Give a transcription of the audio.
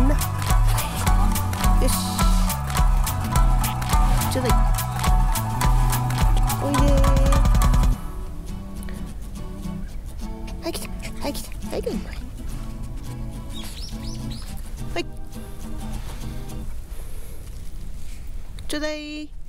んな。よし、ちょうだい。おいでー。はい来た、はい来た、はい来た、はいちょうだい。